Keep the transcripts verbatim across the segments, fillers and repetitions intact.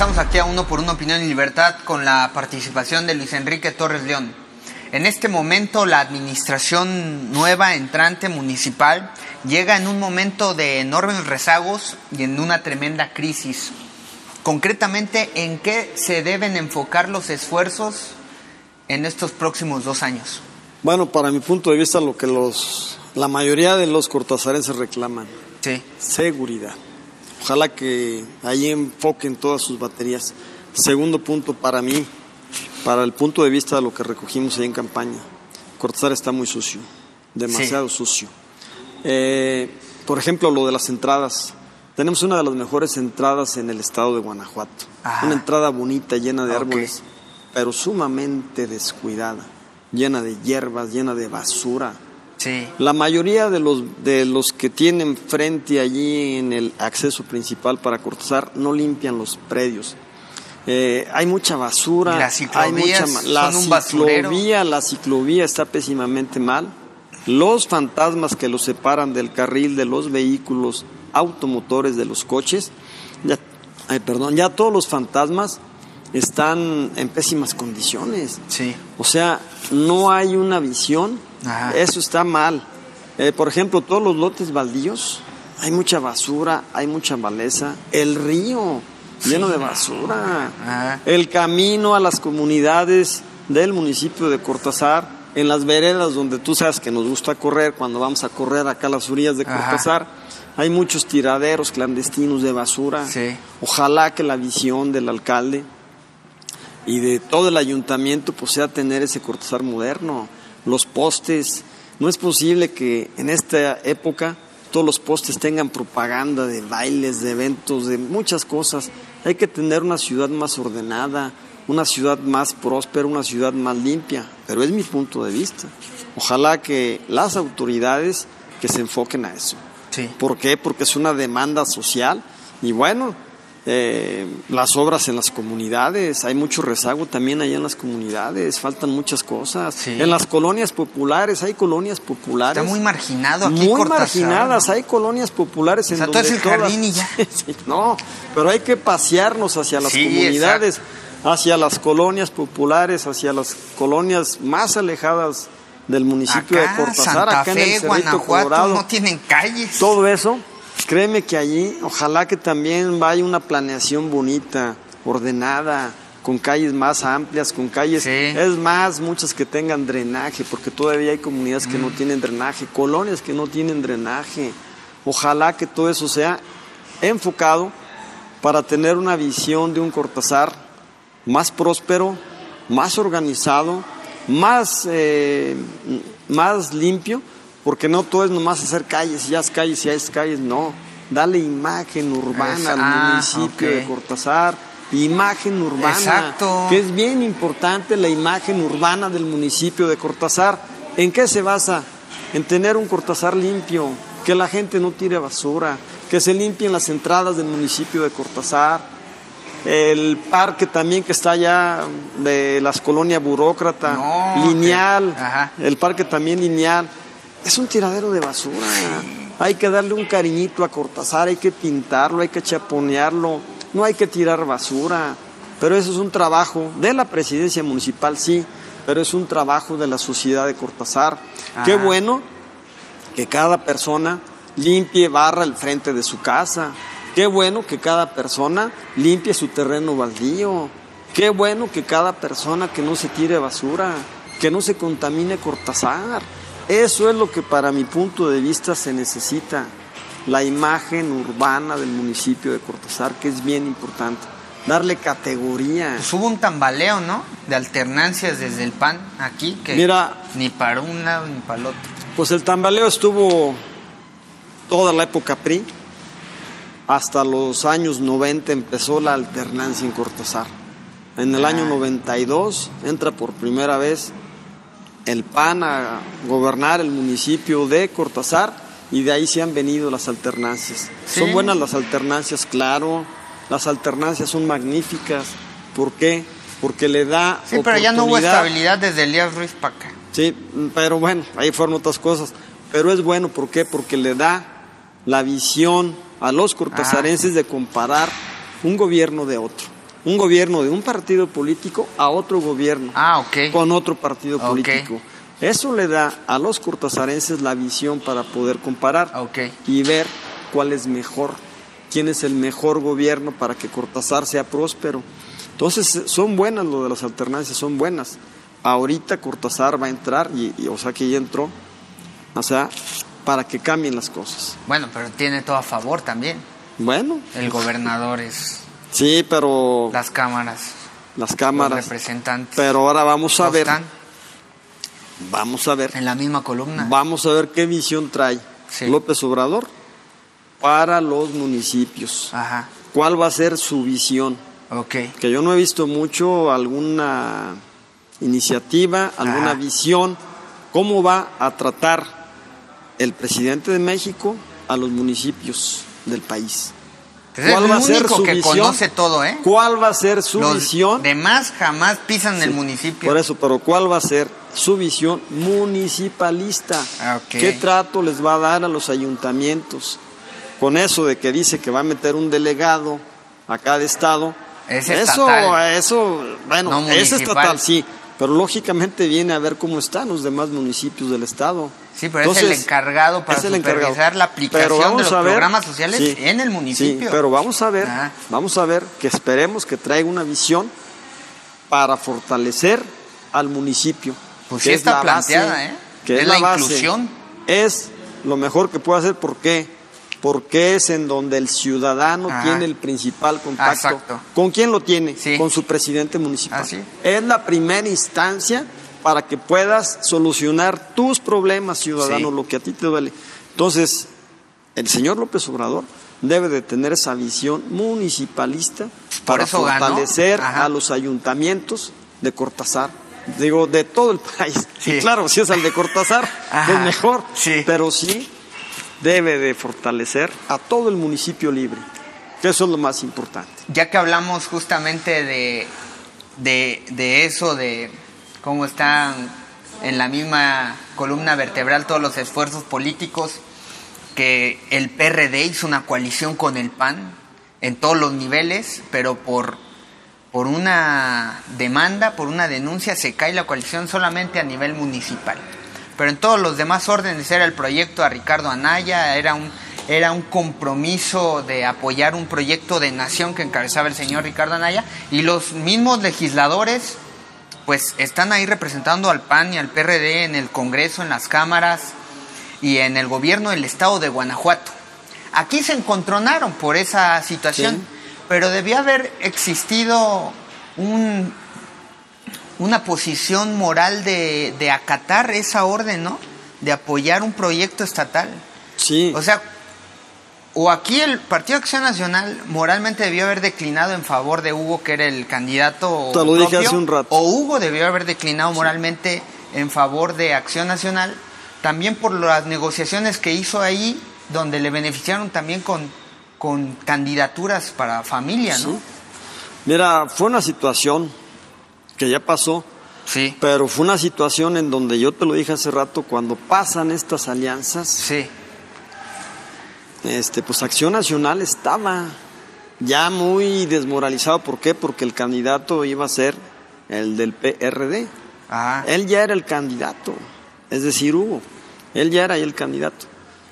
Regresamos aquí a Uno por Uno, Opinión y Libertad, con la participación de Luis Enrique Torres León. En este momento la administración nueva, entrante, municipal, llega en un momento de enormes rezagos y en una tremenda crisis. Concretamente, ¿en qué se deben enfocar los esfuerzos en estos próximos dos años? Bueno, para mi punto de vista, lo que los la mayoría de los cortazarenses reclaman. Sí. Seguridad. Ojalá que ahí enfoquen todas sus baterías. Segundo punto para mí, para el punto de vista de lo que recogimos ahí en campaña, Cortázar está muy sucio, demasiado sí. sucio. Eh, por ejemplo, lo de las entradas. Tenemos una de las mejores entradas en el estado de Guanajuato. Ajá. Una entrada bonita, llena de árboles, okay. pero sumamente descuidada, llena de hierbas, llena de basura. Sí. La mayoría de los, de los que tienen frente allí en el acceso principal para Cortázar no limpian los predios. Eh, hay mucha basura, las ciclovías, hay mucha, la, son un ciclovía, la ciclovía está pésimamente mal. Los fantasmas que los separan del carril de los vehículos automotores, de los coches, ya, ay, perdón, ya todos los fantasmas están en pésimas condiciones. Sí. O sea, no hay una visión. Ajá. Eso está mal. Eh, por ejemplo, todos los lotes baldíos, hay mucha basura, hay mucha maleza. El río lleno de basura. Ajá. El camino a las comunidades del municipio de Cortázar, en las veredas donde tú sabes que nos gusta correr, cuando vamos a correr acá a las orillas de Cortázar, ajá, hay muchos tiraderos clandestinos de basura. Sí. Ojalá que la visión del alcalde y de todo el ayuntamiento pues sea tener ese Cortázar moderno. Los postes, no es posible que en esta época todos los postes tengan propaganda de bailes, de eventos, de muchas cosas. Hay que tener una ciudad más ordenada, una ciudad más próspera, una ciudad más limpia. Pero es mi punto de vista. Ojalá que las autoridades que se enfoquen a eso. Sí. ¿Por qué? Porque es una demanda social. Y bueno, eh, las obras en las comunidades, hay mucho rezago también allá en las comunidades, faltan muchas cosas. Sí. En las colonias populares, hay colonias populares. Está muy marginado aquí Muy Cortázar, marginadas, ¿no? Hay colonias populares o en sea, donde todo es el todas... jardín y ya. Sí, no, pero hay que pasearnos hacia las sí, comunidades, exacto. hacia las colonias populares, hacia las colonias más alejadas del municipio acá, de Cortázar, Santa acá Fe, en el Cerrito Colorado. No tienen calles. Todo eso, créeme que allí, ojalá que también vaya una planeación bonita, ordenada, con calles más amplias, con calles, sí. es más, muchas que tengan drenaje, porque todavía hay comunidades mm. que no tienen drenaje, colonias que no tienen drenaje. Ojalá que todo eso sea enfocado para tener una visión de un Cortázar más próspero, más organizado, más, eh, más limpio, porque no todo es nomás hacer calles, ya es calles, ya es calles, no. Dale imagen urbana es, al ah, municipio okay. de Cortázar, imagen urbana, exacto. que es bien importante la imagen urbana del municipio de Cortázar. ¿En qué se basa? En tener un Cortázar limpio, que la gente no tire basura, que se limpien las entradas del municipio de Cortázar. El parque también que está allá de las colonias burócrata, no, lineal, que... el parque también lineal, es un tiradero de basura. Hay que darle un cariñito a Cortázar, hay que pintarlo, hay que chaponearlo, no hay que tirar basura, pero eso es un trabajo de la presidencia municipal, sí, pero es un trabajo de la sociedad de Cortázar. Ajá. Qué bueno que cada persona limpie, barra el frente de su casa. Qué bueno que cada persona limpie su terreno baldío. Qué bueno que cada persona que no se tire basura, que no se contamine Cortázar. Eso es lo que para mi punto de vista se necesita. La imagen urbana del municipio de Cortázar, que es bien importante. Darle categoría. Pues hubo un tambaleo, ¿no? De alternancias desde el P A N aquí, que mira, ni para un lado ni para el otro. Pues el tambaleo estuvo toda la época P R I. Hasta los años noventa empezó la alternancia en Cortázar. En el año noventa y dos entra por primera vez el P A N a gobernar el municipio de Cortázar y de ahí se han venido las alternancias. ¿Sí? Son buenas las alternancias, claro. Las alternancias son magníficas. ¿Por qué? Porque le da oportunidad. Sí, pero ya no hubo estabilidad desde Elías Ruiz para acá. Sí, pero bueno, ahí fueron otras cosas. Pero es bueno, ¿por qué? Porque le da la visión a los cortazarenses ah. de comparar un gobierno de otro. un gobierno de un partido político a otro gobierno, ah, okay, con otro partido político. Okay. Eso le da a los cortazarenses la visión para poder comparar, okay, y ver cuál es mejor, quién es el mejor gobierno para que Cortázar sea próspero. Entonces, son buenas lo de las alternancias, son buenas. Ahorita Cortázar va a entrar, y, y o sea que ya entró, o sea, para que cambien las cosas. Bueno, pero tiene todo a favor también. Bueno. El gobernador es... Sí, pero... Las cámaras. Las cámaras. Los representantes. Pero ahora vamos a ver... Están. Vamos a ver... En la misma columna. Vamos a ver qué visión trae, sí, López Obrador para los municipios. Ajá. ¿Cuál va a ser su visión? Okay. Que yo no he visto mucho alguna iniciativa, alguna, ajá, visión. ¿Cómo va a tratar el presidente de México a los municipios del país? ¿Cuál va a ser su visión? Conoce todo, ¿eh? ¿Cuál va a ser su Los visión? Demás jamás pisan, sí, el municipio. Por eso, pero ¿cuál va a ser su visión municipalista? Okay. ¿Qué trato les va a dar a los ayuntamientos? Con eso de que dice que va a meter un delegado a cada estado. Es estatal. Eso, eso, bueno, no es estatal, sí. Pero lógicamente viene a ver cómo están los demás municipios del estado. Sí, pero entonces, es el encargado para el supervisar encargado. La aplicación de los ver, programas sociales, sí, en el municipio. Sí, pero vamos a ver, ah. vamos a ver que esperemos que traiga una visión para fortalecer al municipio. Pues sí está planteada, base, ¿eh? Que es, es la, la inclusión. Base, es lo mejor que puede hacer, ¿por qué? Porque es en donde el ciudadano, ajá, tiene el principal contacto. Exacto. ¿Con quién lo tiene? Sí. Con su presidente municipal. ¿Ah, sí? Es la primera instancia para que puedas solucionar tus problemas, ciudadano, sí, lo que a ti te duele. Entonces, el señor López Obrador debe de tener esa visión municipalista para fortalecer a los ayuntamientos de Cortázar. Digo, de todo el país. Sí. Y claro, si es el de Cortázar, es mejor. Sí. Pero sí... debe de fortalecer a todo el municipio libre, que eso es lo más importante. Ya que hablamos justamente de, de, de eso, de cómo están en la misma columna vertebral todos los esfuerzos políticos, que el P R D hizo una coalición con el P A N en todos los niveles, pero por, por una demanda, por una denuncia, se cae la coalición solamente a nivel municipal. Pero en todos los demás órdenes era el proyecto a Ricardo Anaya, era un, era un compromiso de apoyar un proyecto de nación que encabezaba el señor Ricardo Anaya, y los mismos legisladores pues están ahí representando al P A N y al P R D en el Congreso, en las cámaras y en el gobierno del estado de Guanajuato. Aquí se encontronaron por esa situación, sí, pero debía haber existido un... una posición moral de, de acatar esa orden, ¿no? De apoyar un proyecto estatal. Sí. O sea, o aquí el Partido Acción Nacional moralmente debió haber declinado en favor de Hugo, que era el candidato. Te lo propio, dije hace un rato. O Hugo debió haber declinado moralmente, sí, en favor de Acción Nacional, también por las negociaciones que hizo ahí, donde le beneficiaron también con, con candidaturas para familia, ¿no? Sí. Mira, fue una situación... que ya pasó, sí, pero fue una situación en donde yo te lo dije hace rato, cuando pasan estas alianzas, sí, este, pues Acción Nacional estaba ya muy desmoralizado. ¿Por qué? Porque el candidato iba a ser el del P R D. Ajá. Él ya era el candidato, es decir, Hugo, él ya era ahí el candidato.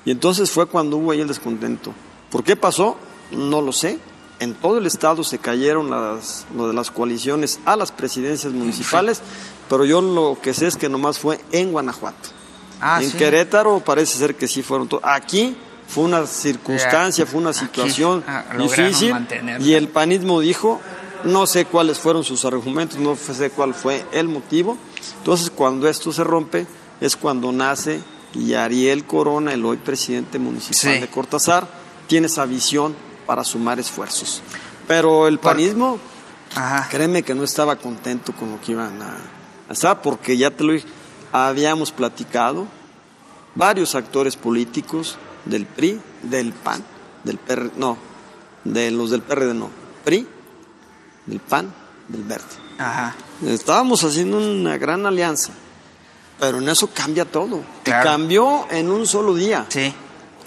Y entonces fue cuando hubo ahí el descontento. ¿Por qué pasó? No lo sé. En todo el estado se cayeron las, lo de las coaliciones a las presidencias municipales, sí, pero yo lo que sé es que nomás fue en Guanajuato. Ah, en, sí, Querétaro parece ser que sí fueron todos. Aquí fue una circunstancia, yeah, fue una situación aquí, difícil, y el panismo dijo, no sé cuáles fueron sus argumentos, no sé cuál fue el motivo. Entonces, cuando esto se rompe es cuando nace y Ariel Corona, el hoy presidente municipal, sí, de Cortázar, tiene esa visión para sumar esfuerzos. Pero el panismo, ajá, créeme que no estaba contento con lo que iban a hacer, porque ya te lo dije, habíamos platicado varios actores políticos del P R I, del P A N, del P R D, no, de los del P R D no, P R I, del P A N, del Verde. Ajá. Estábamos haciendo una gran alianza, pero en eso cambia todo. Claro. Cambió en un solo día. Sí.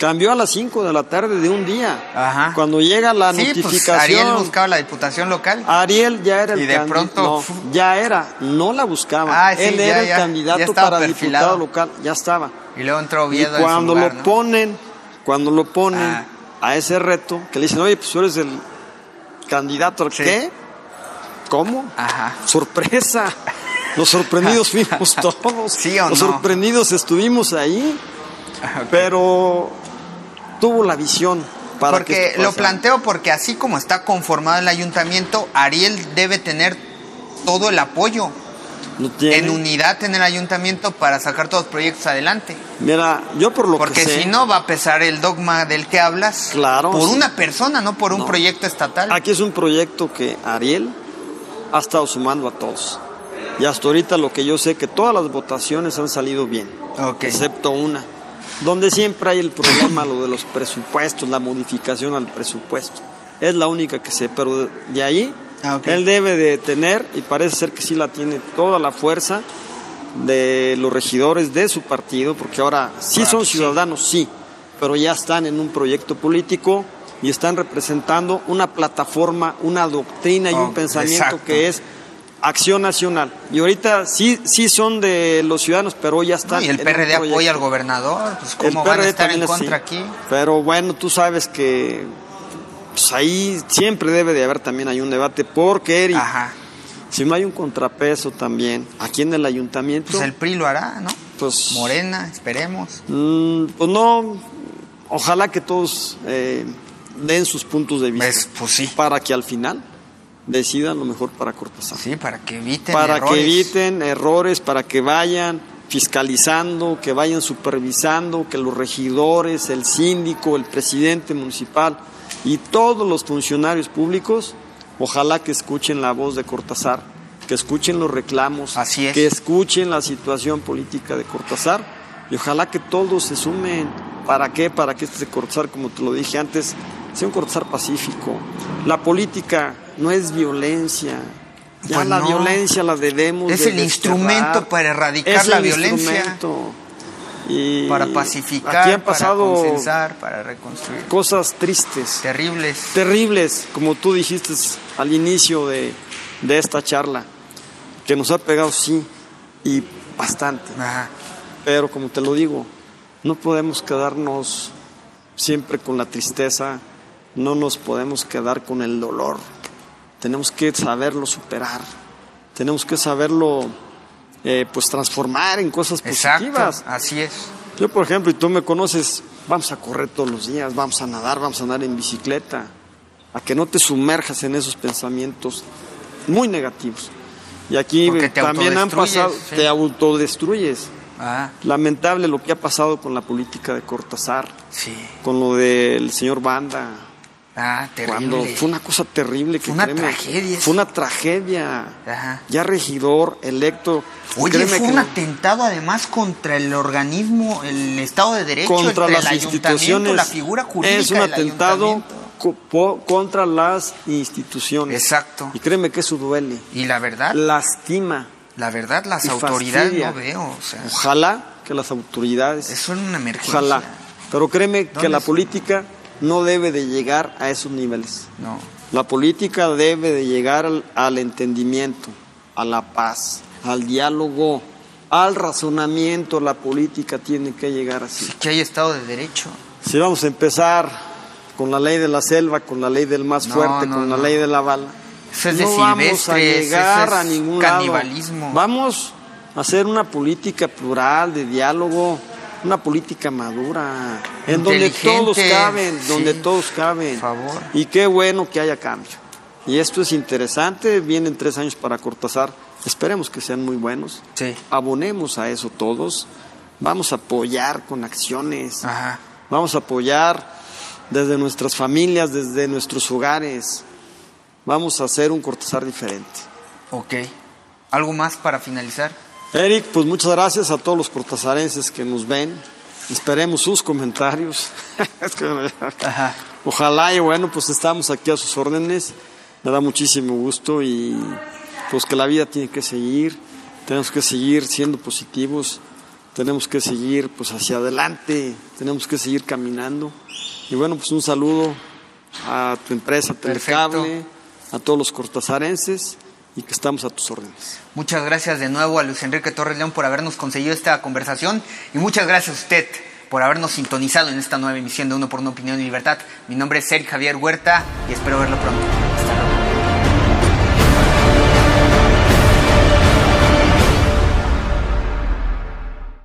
Cambió a las cinco de la tarde de un día. Ajá. Cuando llega la sí, notificación. Pues Ariel buscaba la diputación local. Ariel ya era el candidato. Y de pronto. No, fu... ya era, no la buscaba. Ah, sí, Él ya, era el ya, candidato ya para perfilado. diputado local. Ya estaba. Y luego entró Oviedo. Y cuando en su lugar, lo ¿no? ponen, cuando lo ponen ah. a ese reto, que le dicen, oye, pues tú eres el candidato. Sí. ¿Qué? ¿Cómo? Ajá. Sorpresa. Los sorprendidos fuimos todos. ¿Sí o no? Los sorprendidos estuvimos ahí. Okay. Pero tuvo la visión para porque que esto lo planteo porque así como está conformado el ayuntamiento, Ariel debe tener todo el apoyo en unidad en el ayuntamiento para sacar todos los proyectos adelante. Mira, yo por lo porque que sé, si no va a pesar el dogma del que hablas, claro, por sí. una persona, no por un no. proyecto estatal. Aquí es un proyecto que Ariel ha estado sumando a todos. Y hasta ahorita lo que yo sé que todas las votaciones han salido bien, okay. excepto una, donde siempre hay el problema, lo de los presupuestos, la modificación al presupuesto. Es la única que sé, pero de ahí ah, okay. él debe de tener, y parece ser que sí la tiene, toda la fuerza de los regidores de su partido, porque ahora sí ah, son ciudadanos, sí. sí, pero ya están en un proyecto político y están representando una plataforma, una doctrina y oh, un pensamiento exacto. que es Acción Nacional. Y ahorita sí sí son de los ciudadanos, pero ya están. Y el P R D apoya al gobernador, pues cómo van a estar en contra aquí. Pero bueno, tú sabes que pues ahí siempre debe de haber también hay un debate, porque Erick, Ajá. si no hay un contrapeso también aquí en el ayuntamiento. Pues el P R I lo hará, ¿no? Pues Morena, esperemos. Mmm, pues no, ojalá que todos eh, den sus puntos de vista. Pues, pues sí. Para que al final decidan lo mejor para Cortázar. Sí, para que eviten para errores. que eviten errores, para que vayan fiscalizando, que vayan supervisando, que los regidores, el síndico, el presidente municipal y todos los funcionarios públicos, ojalá que escuchen la voz de Cortázar, que escuchen los reclamos, Así es. que escuchen la situación política de Cortázar y ojalá que todos se sumen. ¿Para qué? Para que este Cortázar, como te lo dije antes, sea un Cortázar pacífico. La política no es violencia. Ya pues la no. violencia la debemos Es de el desterrar. instrumento para erradicar es la el violencia. Y para pacificar, aquí han pasado para consensar, para reconstruir. Cosas tristes. Terribles. Terribles, como tú dijiste al inicio de, de esta charla, que nos ha pegado, sí, y bastante. Ajá. Pero como te lo digo, no podemos quedarnos siempre con la tristeza, no nos podemos quedar con el dolor. Tenemos que saberlo superar, tenemos que saberlo eh, pues transformar en cosas Exacto, positivas. Así es. Yo, por ejemplo, y tú me conoces, vamos a correr todos los días, vamos a nadar, vamos a andar en bicicleta, a que no te sumerjas en esos pensamientos muy negativos. Y aquí eh, también han pasado, sí. te autodestruyes. Ah. Lamentable lo que ha pasado con la política de Cortázar, sí. con lo del señor Banda. Ah, terrible. Cuando fue una cosa terrible. Que fue una créeme, tragedia. Fue una tragedia. Ajá. Ya regidor, electo. Oye, fue que un no. atentado además contra el organismo, el Estado de Derecho, contra entre las el instituciones. La figura jurídica es un atentado co contra las instituciones. Exacto. Y créeme que eso duele. Y la verdad. Lastima. La verdad, las autoridades fastidia. no veo. O sea, ojalá que las autoridades. Eso es una emergencia. Ojalá. Pero créeme que la política no debe de llegar a esos niveles. No. La política debe de llegar al, al entendimiento, a la paz, al diálogo, al razonamiento. La política tiene que llegar así. Sí, que hay Estado de Derecho. Si vamos a empezar con la ley de la selva, con la ley del más no, fuerte, no, con no. la ley de la bala, eso es no de vamos a llegar eso es a ningún canibalismo. lado. Vamos a hacer una política plural, de diálogo, una política madura, en donde todos caben, donde sí, todos caben. Por favor. Y qué bueno que haya cambio. Y esto es interesante, vienen tres años para Cortázar, esperemos que sean muy buenos. Sí. Abonemos a eso todos, vamos a apoyar con acciones, Ajá. vamos a apoyar desde nuestras familias, desde nuestros hogares, vamos a hacer un Cortázar diferente. Ok, ¿algo más para finalizar? Erick, pues muchas gracias a todos los cortazarenses que nos ven. Esperemos sus comentarios. Ojalá y bueno, pues estamos aquí a sus órdenes. Me da muchísimo gusto y pues que la vida tiene que seguir. Tenemos que seguir siendo positivos. tenemos que seguir pues hacia adelante, tenemos que seguir caminando. Y bueno, pues un saludo a tu empresa Telecable, a todos los cortazarenses, y que estamos a tus órdenes. Muchas gracias de nuevo a Luis Enrique Torres León por habernos conseguido esta conversación, y muchas gracias a usted por habernos sintonizado en esta nueva emisión de Uno por Uno Opinión y Libertad. Mi nombre es Erick Xavier Huerta y espero verlo pronto.